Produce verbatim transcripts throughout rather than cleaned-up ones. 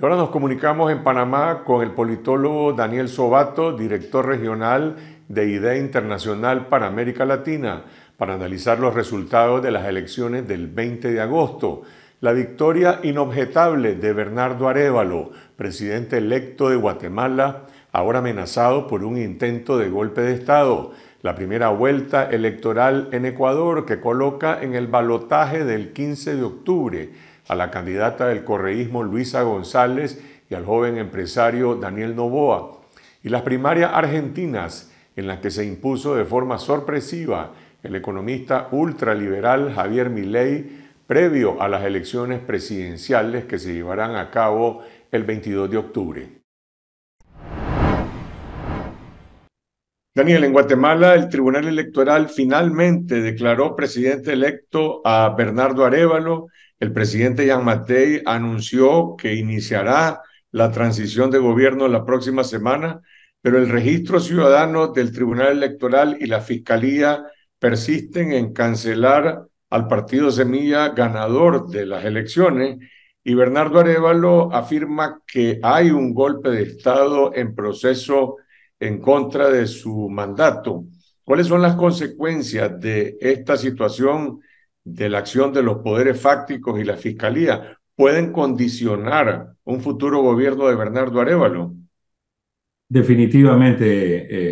Y ahora nos comunicamos en Panamá con el politólogo Daniel Zovatto, director regional de IDEA Internacional para América Latina, para analizar los resultados de las elecciones del veinte de agosto. La victoria inobjetable de Bernardo Arévalo, presidente electo de Guatemala, ahora amenazado por un intento de golpe de Estado. La primera vuelta electoral en Ecuador que coloca en el balotaje del quince de octubre a la candidata del correísmo Luisa González y al joven empresario Daniel Noboa. Y las primarias argentinas en las que se impuso de forma sorpresiva el economista ultraliberal Javier Milei previo a las elecciones presidenciales que se llevarán a cabo el veintidós de octubre. Daniel, en Guatemala el Tribunal Electoral finalmente declaró presidente electo a Bernardo Arévalo. El presidente Giammattei anunció que iniciará la transición de gobierno la próxima semana, pero el Registro Ciudadano del Tribunal Electoral y la Fiscalía persisten en cancelar al partido Semilla, ganador de las elecciones, y Bernardo Arévalo afirma que hay un golpe de Estado en proceso en contra de su mandato. ¿Cuáles son las consecuencias de esta situación, de la acción de los poderes fácticos y la Fiscalía? ¿Pueden condicionar un futuro gobierno de Bernardo Arévalo? Definitivamente,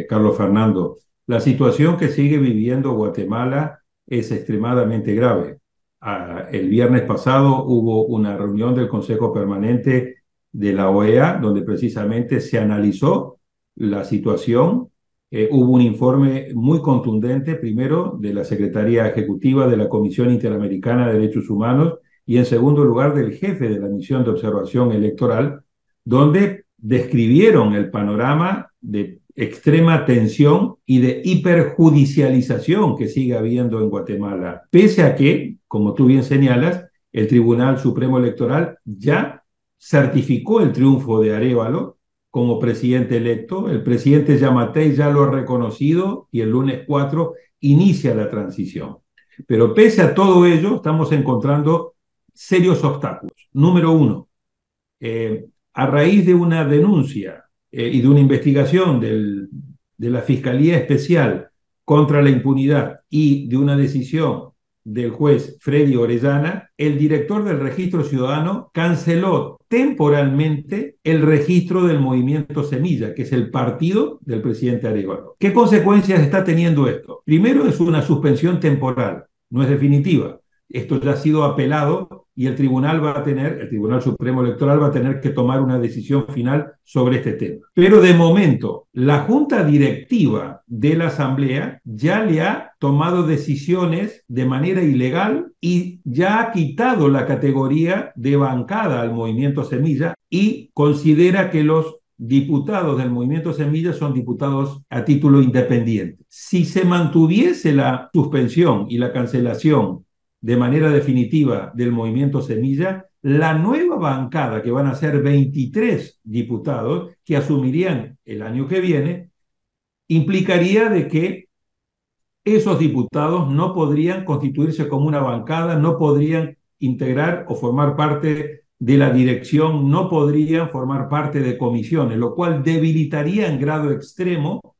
eh, Carlos Fernando. La situación que sigue viviendo Guatemala es extremadamente grave. Ah, el viernes pasado hubo una reunión del Consejo Permanente de la O E A, donde precisamente se analizó la situación. Eh, hubo un informe muy contundente, primero de la Secretaría Ejecutiva de la Comisión Interamericana de Derechos Humanos y en segundo lugar del jefe de la Misión de Observación Electoral, donde describieron el panorama de extrema tensión y de hiperjudicialización que sigue habiendo en Guatemala, pese a que, como tú bien señalas, el Tribunal Supremo Electoral ya certificó el triunfo de Arévalo como presidente electo. El presidente Giammattei ya lo ha reconocido y el lunes cuatro inicia la transición. Pero pese a todo ello, estamos encontrando serios obstáculos. Número uno, eh, a raíz de una denuncia eh, y de una investigación del, de la Fiscalía Especial contra la Impunidad y de una decisión del juez Freddy Orellana, el director del Registro Ciudadano canceló temporalmente el registro del movimiento Semilla, que es el partido del presidente Arévalo. ¿Qué consecuencias está teniendo esto? Primero, es una suspensión temporal, no es definitiva. Esto ya ha sido apelado y el tribunal va a tener, el Tribunal Supremo Electoral va a tener que tomar una decisión final sobre este tema. Pero de momento, la Junta Directiva de la Asamblea ya le ha tomado decisiones de manera ilegal y ya ha quitado la categoría de bancada al movimiento Semilla y considera que los diputados del movimiento Semilla son diputados a título independiente. Si se mantuviese la suspensión y la cancelación de manera definitiva del movimiento Semilla, la nueva bancada, que van a ser veintitrés diputados que asumirían el año que viene, implicaría de que esos diputados no podrían constituirse como una bancada, no podrían integrar o formar parte de la dirección, no podrían formar parte de comisiones, lo cual debilitaría en grado extremo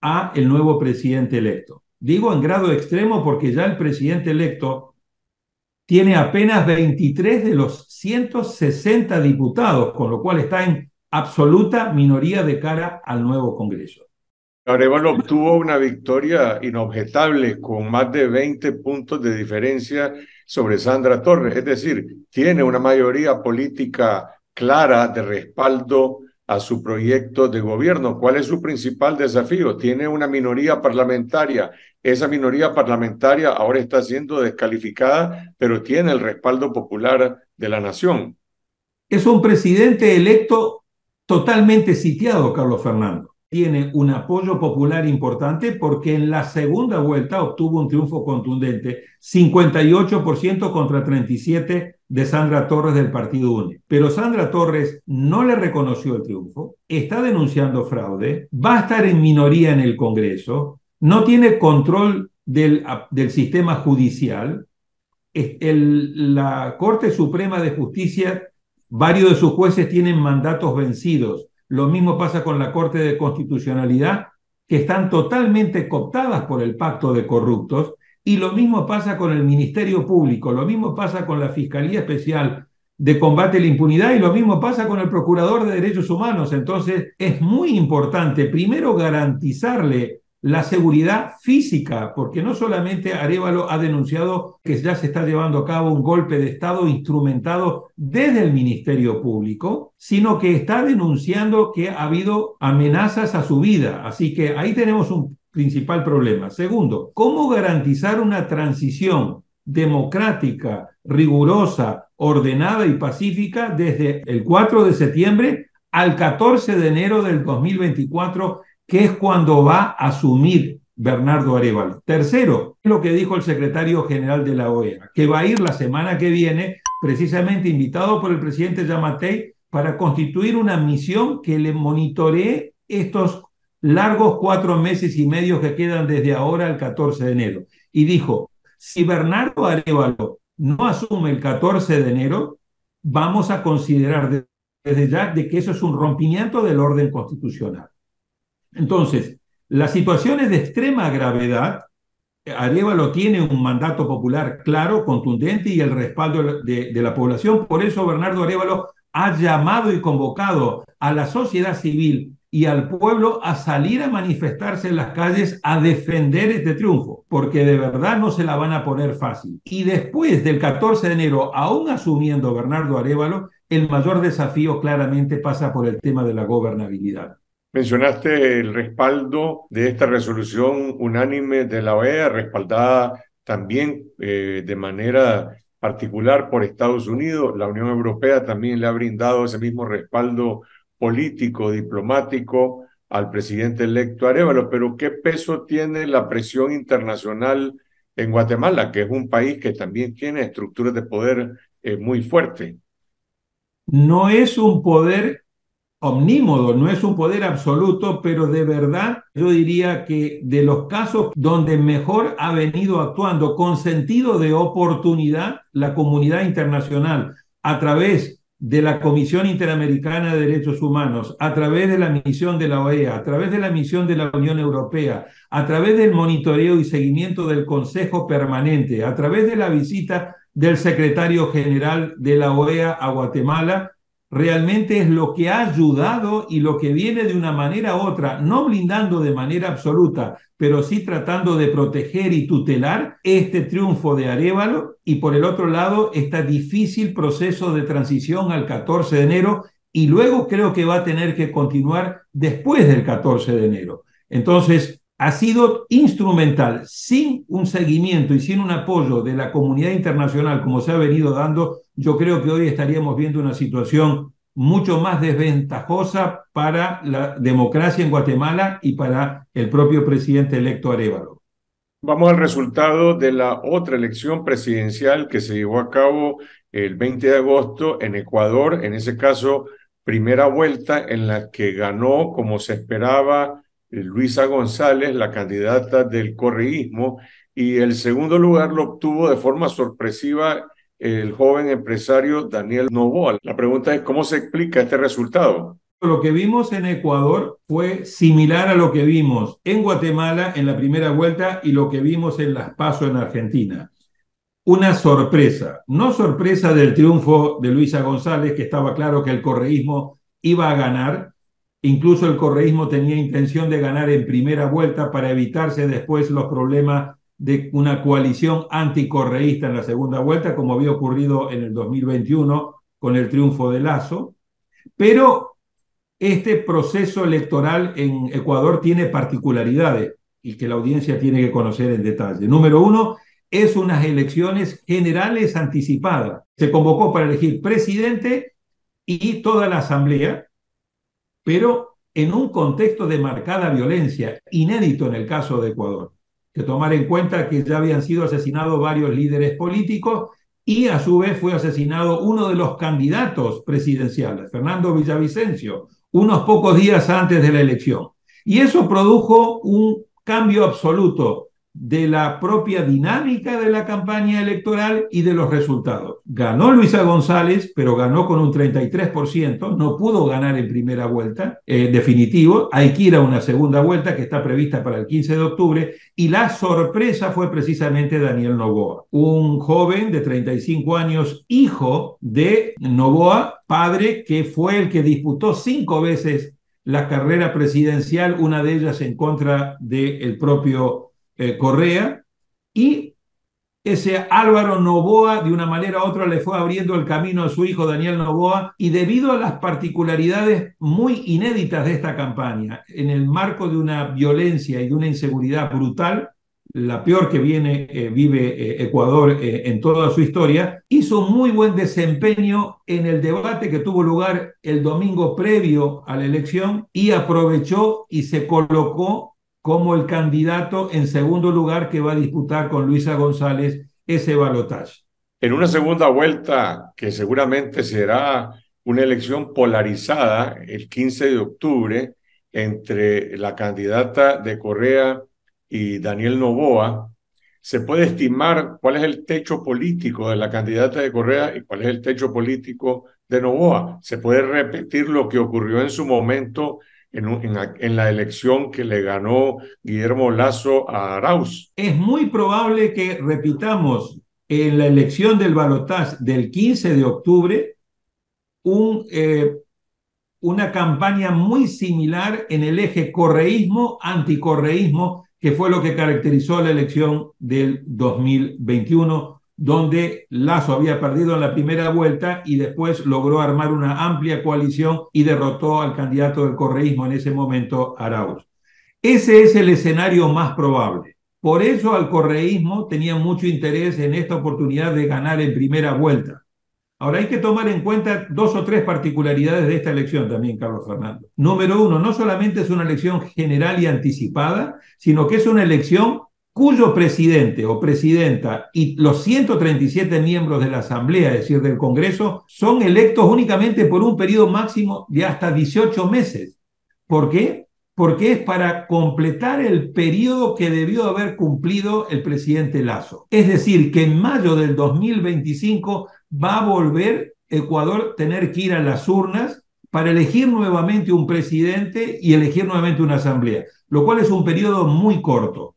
a el nuevo presidente electo. Digo en grado extremo porque ya el presidente electo tiene apenas veintitrés de los ciento sesenta diputados, con lo cual está en absoluta minoría de cara al nuevo Congreso. Arévalo obtuvo una victoria inobjetable con más de veinte puntos de diferencia sobre Sandra Torres, es decir, tiene una mayoría política clara de respaldo a su proyecto de gobierno. ¿Cuál es su principal desafío? Tiene una minoría parlamentaria. Esa minoría parlamentaria ahora está siendo descalificada, pero tiene el respaldo popular de la nación. Es un presidente electo totalmente sitiado, Carlos Fernando. Tiene un apoyo popular importante porque en la segunda vuelta obtuvo un triunfo contundente, cincuenta y ocho por ciento contra treinta y siete por ciento de Sandra Torres del Partido UNE. Pero Sandra Torres no le reconoció el triunfo, está denunciando fraude, va a estar en minoría en el Congreso, no tiene control del, del sistema judicial. El, la Corte Suprema de Justicia Varios de sus jueces tienen mandatos vencidos. Lo mismo pasa con la Corte de Constitucionalidad, que están totalmente cooptadas por el pacto de corruptos, y lo mismo pasa con el Ministerio Público, lo mismo pasa con la Fiscalía Especial de Combate a la Impunidad y lo mismo pasa con el Procurador de Derechos Humanos. Entonces es muy importante primero garantizarle la seguridad física, porque no solamente Arévalo ha denunciado que ya se está llevando a cabo un golpe de Estado instrumentado desde el Ministerio Público, sino que está denunciando que ha habido amenazas a su vida. Así que ahí tenemos un principal problema. Segundo, ¿cómo garantizar una transición democrática, rigurosa, ordenada y pacífica desde el cuatro de septiembre al catorce de enero del dos mil veinticuatro? Que es cuando va a asumir Bernardo Arévalo. Tercero, es lo que dijo el secretario general de la O E A, que va a ir la semana que viene, precisamente invitado por el presidente Giammattei, para constituir una misión que le monitoree estos largos cuatro meses y medio que quedan desde ahora al catorce de enero. Y dijo, si Bernardo Arévalo no asume el catorce de enero, vamos a considerar desde ya de que eso es un rompimiento del orden constitucional. Entonces, la situación es de extrema gravedad. Arévalo tiene un mandato popular claro, contundente y el respaldo de, de la población. Por eso Bernardo Arévalo ha llamado y convocado a la sociedad civil y al pueblo a salir a manifestarse en las calles a defender este triunfo, porque de verdad no se la van a poner fácil. Y después del catorce de enero, aún asumiendo Bernardo Arévalo, el mayor desafío claramente pasa por el tema de la gobernabilidad. Mencionaste el respaldo de esta resolución unánime de la O E A, respaldada también eh, de manera particular por Estados Unidos. La Unión Europea también le ha brindado ese mismo respaldo político, diplomático al presidente electo Arévalo. Pero ¿qué peso tiene la presión internacional en Guatemala, que es un país que también tiene estructuras de poder eh, muy fuertes? No es un poder omnímodo, no es un poder absoluto, pero de verdad yo diría que de los casos donde mejor ha venido actuando con sentido de oportunidad la comunidad internacional a través de la Comisión Interamericana de Derechos Humanos, a través de la misión de la O E A, a través de la misión de la Unión Europea, a través del monitoreo y seguimiento del Consejo Permanente, a través de la visita del secretario general de la O E A a Guatemala, realmente es lo que ha ayudado y lo que viene de una manera u otra, no blindando de manera absoluta, pero sí tratando de proteger y tutelar este triunfo de Arévalo y por el otro lado este difícil proceso de transición al catorce de enero y luego creo que va a tener que continuar después del catorce de enero. Entonces ha sido instrumental, sin un seguimiento y sin un apoyo de la comunidad internacional como se ha venido dando. Yo creo que hoy estaríamos viendo una situación mucho más desventajosa para la democracia en Guatemala y para el propio presidente electo Arévalo. Vamos al resultado de la otra elección presidencial que se llevó a cabo el veinte de agosto en Ecuador, en ese caso primera vuelta en la que ganó, como se esperaba, Luisa González, la candidata del correísmo, y el segundo lugar lo obtuvo de forma sorpresiva el joven empresario Daniel Noboa. La pregunta es, ¿cómo se explica este resultado? Lo que vimos en Ecuador fue similar a lo que vimos en Guatemala en la primera vuelta y lo que vimos en las PASO en Argentina. Una sorpresa, no sorpresa del triunfo de Luisa González, que estaba claro que el correísmo iba a ganar, incluso el correísmo tenía intención de ganar en primera vuelta para evitarse después los problemas de una coalición anticorreísta en la segunda vuelta, como había ocurrido en el dos mil veintiuno con el triunfo de Lasso. Pero este proceso electoral en Ecuador tiene particularidades y que la audiencia tiene que conocer en detalle. Número uno, es unas elecciones generales anticipadas. Se convocó para elegir presidente y toda la asamblea, pero en un contexto de marcada violencia, inédito en el caso de Ecuador. Que tomar en cuenta que ya habían sido asesinados varios líderes políticos y a su vez fue asesinado uno de los candidatos presidenciales, Fernando Villavicencio, unos pocos días antes de la elección. Y eso produjo un cambio absoluto de la propia dinámica de la campaña electoral y de los resultados. Ganó Luisa González, pero ganó con un treinta y tres por ciento, no pudo ganar en primera vuelta, eh, definitivo, hay que ir a una segunda vuelta que está prevista para el quince de octubre, y la sorpresa fue precisamente Daniel Noboa, un joven de treinta y cinco años, hijo de Noboa, padre que fue el que disputó cinco veces la carrera presidencial, una de ellas en contra del propio Eh, Correa, y ese Álvaro Noboa de una manera u otra le fue abriendo el camino a su hijo Daniel Noboa, y debido a las particularidades muy inéditas de esta campaña, en el marco de una violencia y de una inseguridad brutal, la peor que viene, eh, vive eh, Ecuador eh, en toda su historia, hizo un muy buen desempeño en el debate que tuvo lugar el domingo previo a la elección y aprovechó y se colocó como el candidato en segundo lugar que va a disputar con Luisa González ese balotaje. En una segunda vuelta que seguramente será una elección polarizada el quince de octubre entre la candidata de Correa y Daniel Noboa, ¿se puede estimar cuál es el techo político de la candidata de Correa y cuál es el techo político de Noboa? ¿Se puede repetir lo que ocurrió en su momento En, en, en la elección que le ganó Guillermo Lasso a Arauz? Es muy probable que repitamos en la elección del balotaje del quince de octubre un, eh, una campaña muy similar en el eje correísmo-anticorreísmo, que fue lo que caracterizó la elección del dos mil veintiuno, donde Lasso había perdido en la primera vuelta y después logró armar una amplia coalición y derrotó al candidato del correísmo en ese momento, Arauz. Ese es el escenario más probable. Por eso al correísmo tenía mucho interés en esta oportunidad de ganar en primera vuelta. Ahora hay que tomar en cuenta dos o tres particularidades de esta elección también, Carlos Fernando. Número uno, no solamente es una elección general y anticipada, sino que es una elección cuyo presidente o presidenta y los ciento treinta y siete miembros de la Asamblea, es decir, del Congreso, son electos únicamente por un periodo máximo de hasta dieciocho meses. ¿Por qué? Porque es para completar el periodo que debió haber cumplido el presidente Lasso. Es decir, que en mayo del dos mil veinticinco va a volver Ecuador a tener que ir a las urnas para elegir nuevamente un presidente y elegir nuevamente una asamblea, lo cual es un periodo muy corto.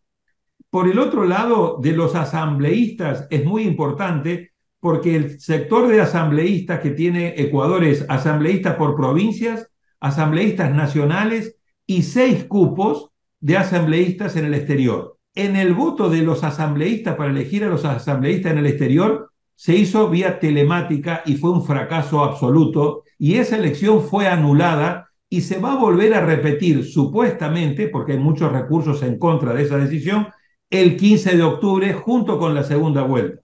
Por el otro lado, de los asambleístas es muy importante porque el sector de asambleístas que tiene Ecuador es asambleístas por provincias, asambleístas nacionales y seis cupos de asambleístas en el exterior. En el voto de los asambleístas para elegir a los asambleístas en el exterior se hizo vía telemática y fue un fracaso absoluto, y esa elección fue anulada y se va a volver a repetir supuestamente, porque hay muchos recursos en contra de esa decisión, el quince de octubre junto con la segunda vuelta.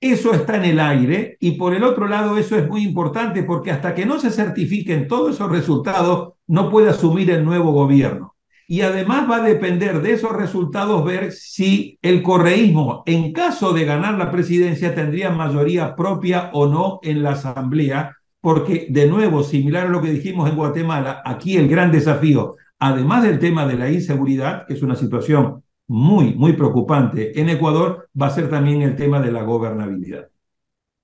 Eso está en el aire, y por el otro lado eso es muy importante porque hasta que no se certifiquen todos esos resultados no puede asumir el nuevo gobierno. Y además va a depender de esos resultados ver si el correísmo, en caso de ganar la presidencia, tendría mayoría propia o no en la asamblea, porque de nuevo, similar a lo que dijimos en Guatemala, aquí el gran desafío, además del tema de la inseguridad, que es una situación muy, muy preocupante en Ecuador, va a ser también el tema de la gobernabilidad.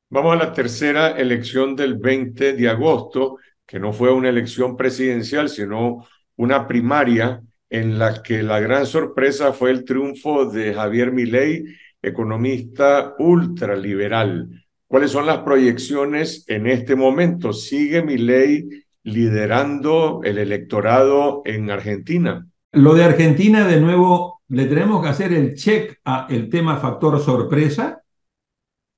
Vamos a la tercera elección del veinte de agosto, que no fue una elección presidencial, sino una primaria, en la que la gran sorpresa fue el triunfo de Javier Milei, economista ultraliberal. ¿Cuáles son las proyecciones en este momento? ¿Sigue Milei liderando el electorado en Argentina? Lo de Argentina, de nuevo, le tenemos que hacer el check al tema factor sorpresa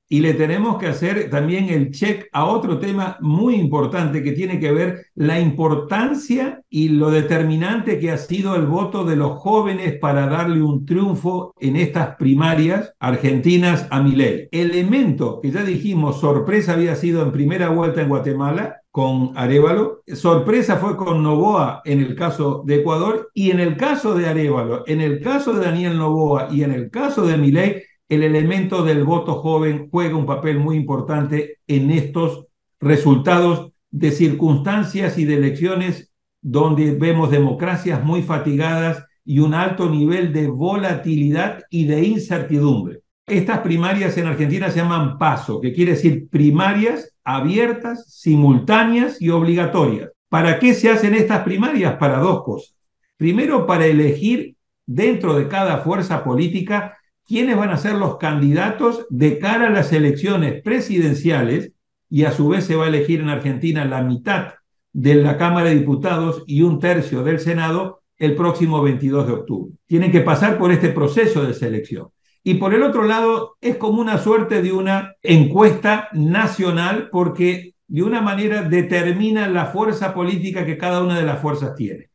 y le tenemos que hacer también el check a otro tema muy importante que tiene que ver la importancia y lo determinante que ha sido el voto de los jóvenes para darle un triunfo en estas primarias argentinas a Milei. Elemento que ya dijimos, sorpresa había sido en primera vuelta en Guatemala con Arévalo, sorpresa fue con Noboa en el caso de Ecuador, y en el caso de Arévalo, en el caso de Daniel Noboa y en el caso de Milei, el elemento del voto joven juega un papel muy importante en estos resultados de circunstancias y de elecciones donde vemos democracias muy fatigadas y un alto nivel de volatilidad y de incertidumbre. Estas primarias en Argentina se llaman PASO, que quiere decir primarias abiertas, simultáneas y obligatorias. ¿Para qué se hacen estas primarias? Para dos cosas. Primero, para elegir dentro de cada fuerza política quiénes van a ser los candidatos de cara a las elecciones presidenciales, y a su vez se va a elegir en Argentina la mitad de la Cámara de Diputados y un tercio del Senado el próximo veintidós de octubre. Tienen que pasar por este proceso de selección. Y por el otro lado, es como una suerte de una encuesta nacional, porque de una manera determina la fuerza política que cada una de las fuerzas tiene.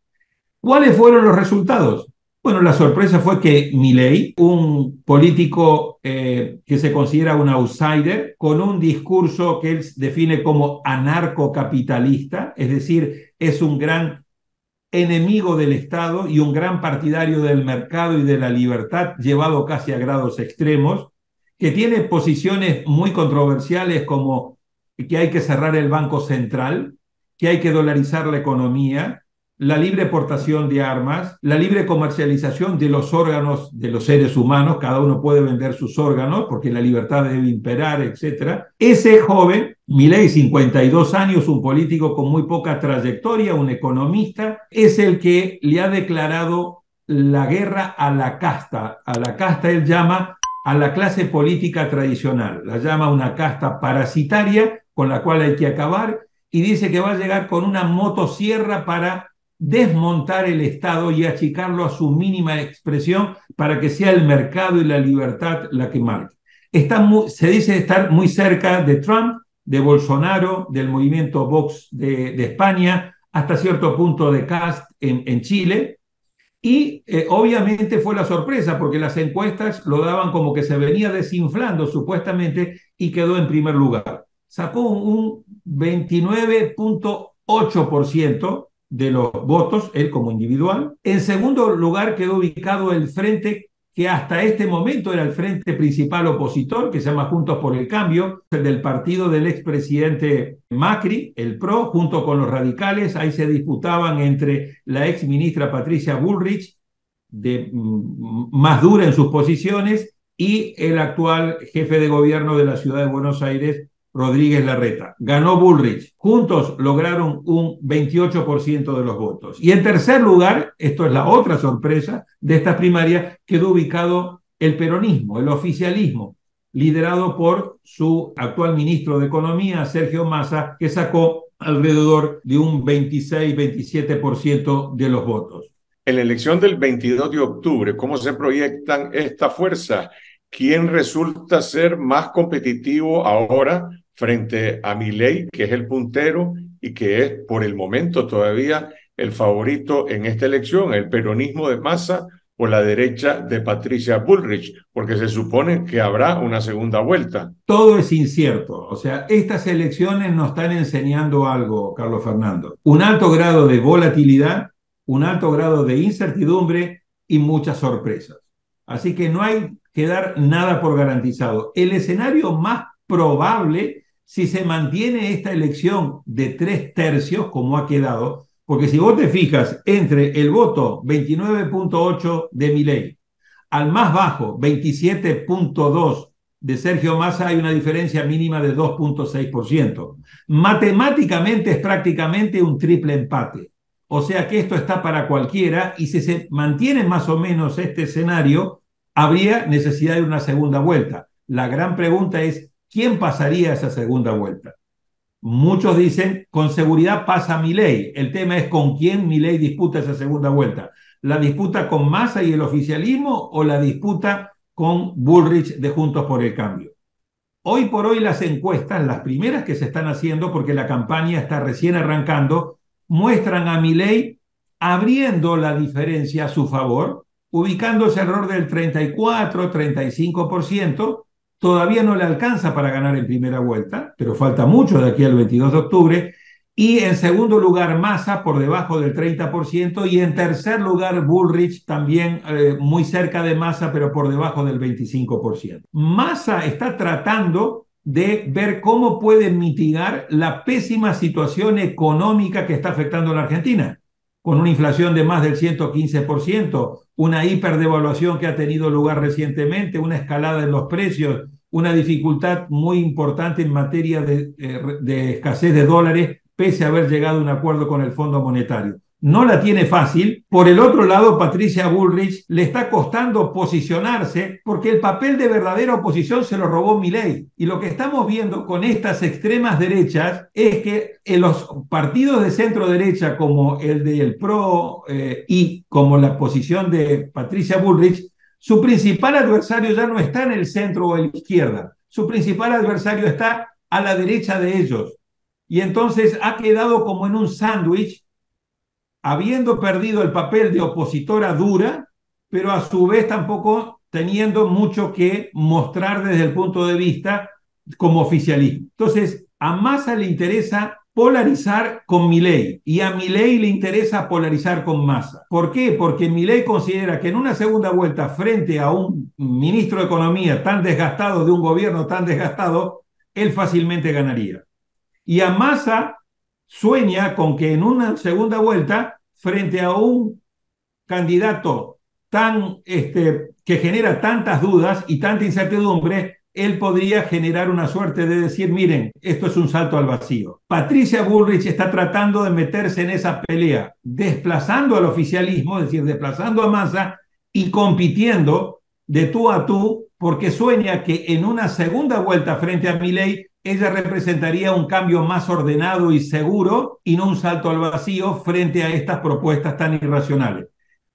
¿Cuáles fueron los resultados? Bueno, la sorpresa fue que Milei, un político eh, que se considera un outsider, con un discurso que él define como anarcocapitalista, es decir, es un gran enemigo del Estado y un gran partidario del mercado y de la libertad, llevado casi a grados extremos, que tiene posiciones muy controversiales como que hay que cerrar el Banco Central, que hay que dolarizar la economía, la libre portación de armas, la libre comercialización de los órganos de los seres humanos, cada uno puede vender sus órganos porque la libertad debe imperar, etcétera. Ese joven, Milei, cincuenta y dos años, un político con muy poca trayectoria, un economista, es el que le ha declarado la guerra a la casta. A la casta él llama a la clase política tradicional, la llama una casta parasitaria con la cual hay que acabar, y dice que va a llegar con una motosierra para desmontar el Estado y achicarlo a su mínima expresión para que sea el mercado y la libertad la que marque. Está muy, se dice estar muy cerca de Trump, de Bolsonaro, del movimiento Vox de, de España, hasta cierto punto de Cast en, en Chile, y eh, obviamente fue la sorpresa porque las encuestas lo daban como que se venía desinflando supuestamente y quedó en primer lugar. Sacó un, un veintinueve punto ocho por ciento de los votos, él como individual. En segundo lugar quedó ubicado el frente que hasta este momento era el frente principal opositor, que se llama Juntos por el Cambio, el del partido del expresidente Macri, el P R O, junto con los radicales. Ahí se disputaban entre la exministra Patricia Bullrich, de, más dura en sus posiciones, y el actual jefe de gobierno de la ciudad de Buenos Aires, Rodríguez Larreta. Ganó Bullrich. Juntos lograron un veintiocho por ciento de los votos. Y en tercer lugar, esto es la otra sorpresa de estas primarias, quedó ubicado el peronismo, el oficialismo, liderado por su actual ministro de Economía, Sergio Massa, que sacó alrededor de un veintiséis, veintisiete por ciento de los votos. En la elección del veintidós de octubre, ¿cómo se proyectan estas fuerzas? ¿Quién resulta ser más competitivo ahora frente a Milei, que es el puntero y que es por el momento todavía el favorito en esta elección, el peronismo de Massa o la derecha de Patricia Bullrich? Porque se supone que habrá una segunda vuelta. Todo es incierto. O sea, estas elecciones nos están enseñando algo, Carlos Fernando. Un alto grado de volatilidad, un alto grado de incertidumbre y muchas sorpresas. Así que no hay que dar nada por garantizado. El escenario más probable, si se mantiene esta elección de tres tercios, como ha quedado, porque si vos te fijas entre el voto veintinueve punto ocho de Milei al más bajo, veintisiete punto dos de Sergio Massa, hay una diferencia mínima de dos punto seis por ciento. Matemáticamente es prácticamente un triple empate. O sea que esto está para cualquiera, y si se mantiene más o menos este escenario, habría necesidad de una segunda vuelta. La gran pregunta es, ¿quién pasaría esa segunda vuelta? Muchos dicen, con seguridad pasa Milei. El tema es con quién Milei disputa esa segunda vuelta. ¿La disputa con Massa y el oficialismo o la disputa con Bullrich de Juntos por el Cambio? Hoy por hoy las encuestas, las primeras que se están haciendo, porque la campaña está recién arrancando, muestran a Milei abriendo la diferencia a su favor, ubicando ese error del treinta y cuatro, treinta y cinco por ciento. Todavía no le alcanza para ganar en primera vuelta, pero falta mucho de aquí al veintidós de octubre. Y en segundo lugar, Massa por debajo del treinta por ciento. Y en tercer lugar, Bullrich también eh, muy cerca de Massa, pero por debajo del veinticinco por ciento. Massa está tratando de ver cómo puede mitigar la pésima situación económica que está afectando a la Argentina. con una inflación de más del ciento quince por ciento, una hiperdevaluación que ha tenido lugar recientemente, una escalada en los precios, una dificultad muy importante en materia de, de escasez de dólares, pese a haber llegado a un acuerdo con el Fondo Monetario. No la tiene fácil. Por el otro lado, Patricia Bullrich le está costando posicionarse porque el papel de verdadera oposición se lo robó Milei. Y lo que estamos viendo con estas extremas derechas es que en los partidos de centro derecha como el del P R O eh, y como la posición de Patricia Bullrich, su principal adversario ya no está en el centro o en la izquierda. Su principal adversario está a la derecha de ellos. Y entonces ha quedado como en un sándwich, habiendo perdido el papel de opositora dura, pero a su vez tampoco teniendo mucho que mostrar desde el punto de vista como oficialismo. Entonces, a Massa le interesa polarizar con Milei y a Milei le interesa polarizar con Massa. ¿Por qué? Porque Milei considera que en una segunda vuelta frente a un ministro de Economía tan desgastado, de un gobierno tan desgastado, él fácilmente ganaría. Y a Massa sueña con que en una segunda vuelta frente a un candidato tan, este, que genera tantas dudas y tanta incertidumbre, él podría generar una suerte de decir, miren, esto es un salto al vacío. Patricia Bullrich está tratando de meterse en esa pelea, desplazando al oficialismo, es decir, desplazando a Massa y compitiendo de tú a tú, porque sueña que en una segunda vuelta frente a Milei, ella representaría un cambio más ordenado y seguro y no un salto al vacío frente a estas propuestas tan irracionales.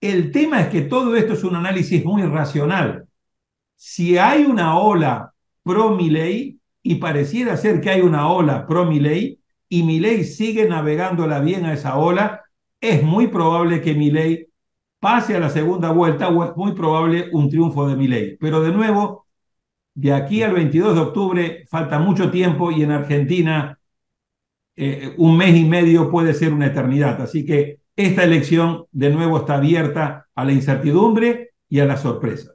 El tema es que todo esto es un análisis muy racional. Si hay una ola pro Milei, y pareciera ser que hay una ola pro Milei, y Milei sigue navegándola bien a esa ola, es muy probable que Milei pase a la segunda vuelta o es muy probable un triunfo de Milei. Pero de nuevo, de aquí al veintidós de octubre falta mucho tiempo y en Argentina eh, un mes y medio puede ser una eternidad. Así que esta elección de nuevo está abierta a la incertidumbre y a la sorpresa.